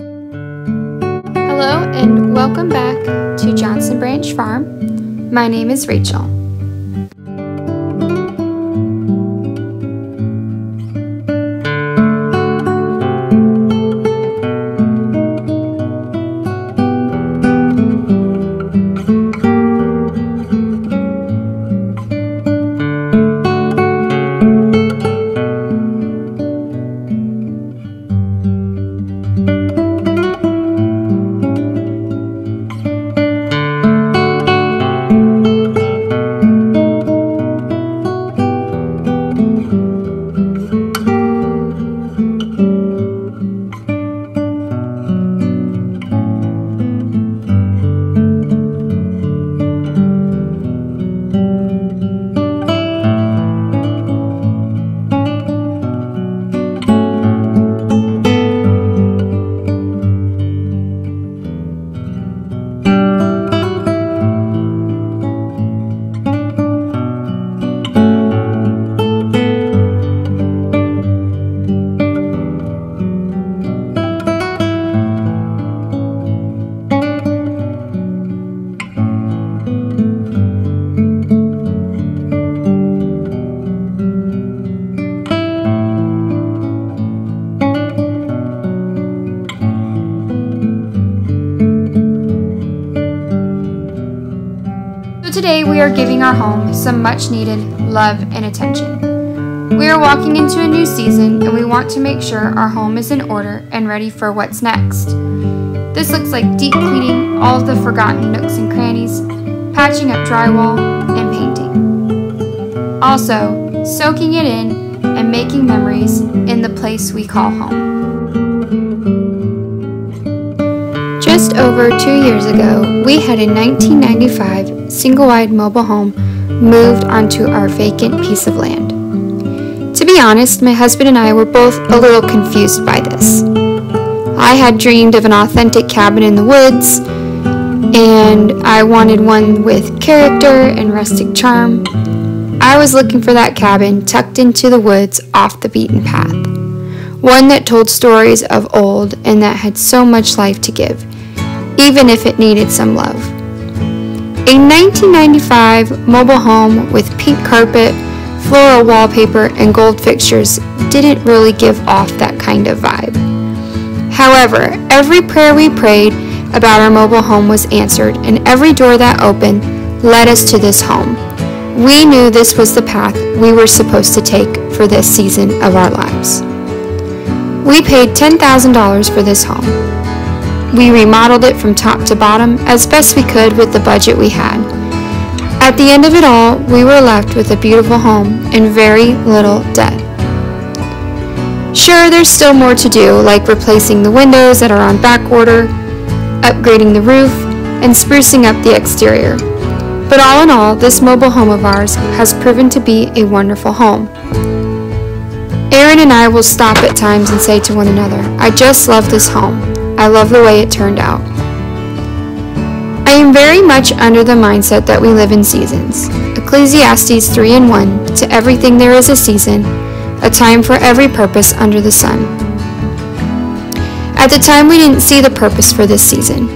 Hello and welcome back to Johnson Branch Farm. My name is Rachel. Today we are giving our home some much needed love and attention. We are walking into a new season and we want to make sure our home is in order and ready for what's next. This looks like deep cleaning all of the forgotten nooks and crannies, patching up drywall, and painting. Also, soaking it in and making memories in the place we call home. Just over 2 years ago, we had a 1995 single-wide mobile home moved onto our vacant piece of land. To be honest, my husband and I were both a little confused by this. I had dreamed of an authentic cabin in the woods, and I wanted one with character and rustic charm. I was looking for that cabin tucked into the woods off the beaten path, one that told stories of old and that had so much life to give, even if it needed some love. A 1995 mobile home with pink carpet, floral wallpaper, and gold fixtures didn't really give off that kind of vibe. However, every prayer we prayed about our mobile home was answered, and every door that opened led us to this home. We knew this was the path we were supposed to take for this season of our lives. We paid $10,000 for this home. We remodeled it from top to bottom as best we could with the budget we had. At the end of it all, we were left with a beautiful home and very little debt. Sure, there's still more to do, like replacing the windows that are on back order, upgrading the roof, and sprucing up the exterior. But all in all, this mobile home of ours has proven to be a wonderful home. Aaron and I will stop at times and say to one another, "I just love this home. I love the way it turned out." I am very much under the mindset that we live in seasons. Ecclesiastes 3:1, "To everything there is a season, a time for every purpose under the sun." At the time, we didn't see the purpose for this season.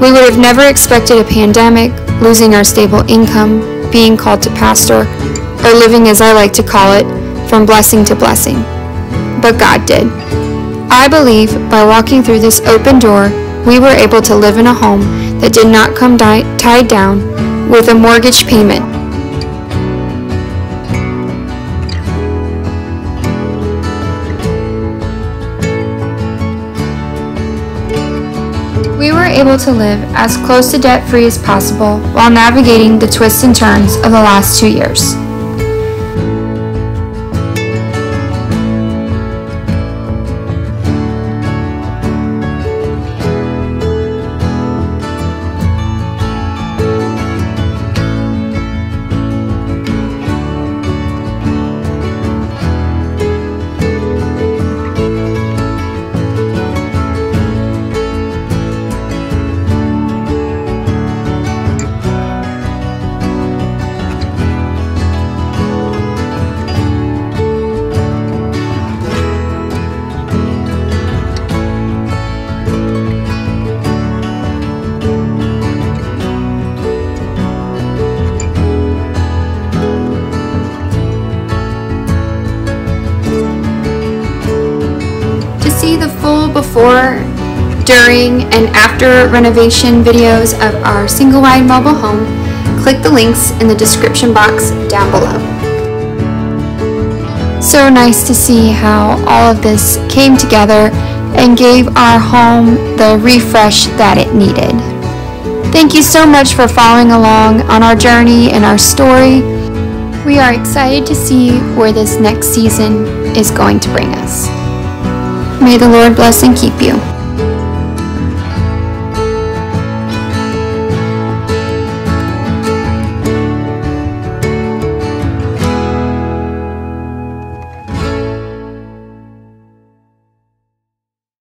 We would have never expected a pandemic, losing our stable income, being called to pastor, or living, as I like to call it, from blessing to blessing. But God did. I believe by walking through this open door, we were able to live in a home that did not come tied down with a mortgage payment. We were able to live as close to debt-free as possible while navigating the twists and turns of the last 2 years. see the full before, during, and after renovation videos of our single-wide mobile home, click the links in the description box down below. So nice to see how all of this came together and gave our home the refresh that it needed. Thank you so much for following along on our journey and our story. We are excited to see where this next season is going to bring us. May the Lord bless and keep you.